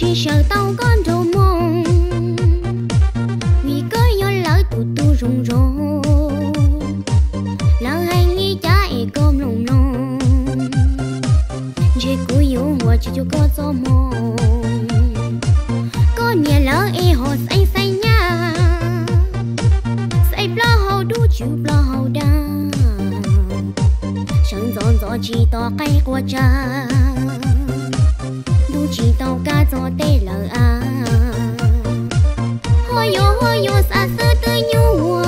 chỉ sợ tao có đồ mông vì có gió lỡ tụt tu rung rô lỡ hay nghĩ trái cơm lòng non chỉ cúi yếu hòa chỉ cho có gió mông có nhà lỡ e hồ say say nha say blo hồ đu chịu blo hồ đa sẵn giòn gió chỉ to cây của cha chỉ tàu cá gió tê lờ à hôi yo xa xưa tới nhua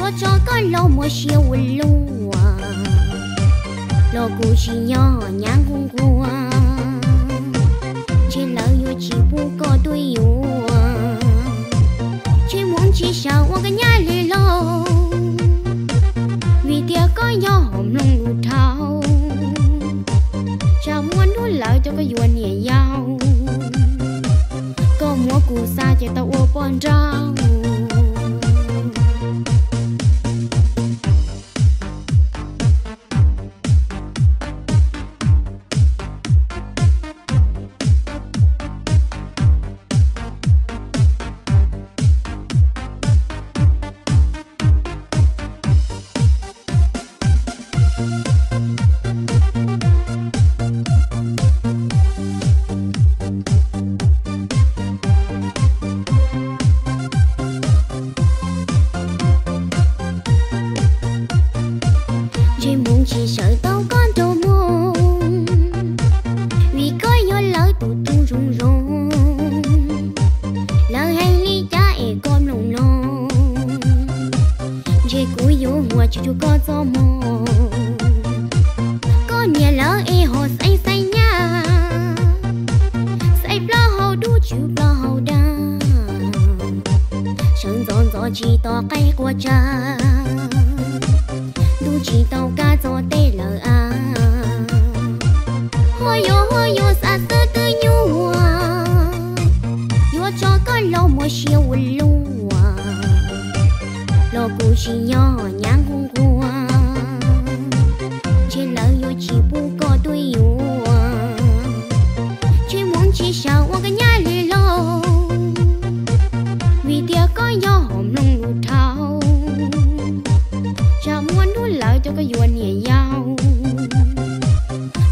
yo cho con lâu mùa siêu lùa lô cù chỉ nhỏ nhang cung cua trên lỡ yo chỉ bu có tôi yo chỉ muốn chỉ sao qua cái nhà lì lâu vì tiếc có yo hổm lông lụt thao chào muốn nuôi lại cho cái yuan nhẹ nhau có múa cù sa chạy tàu ô pon rau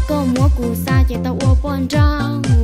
Con múa cù sa chạy tàu ô pon rau.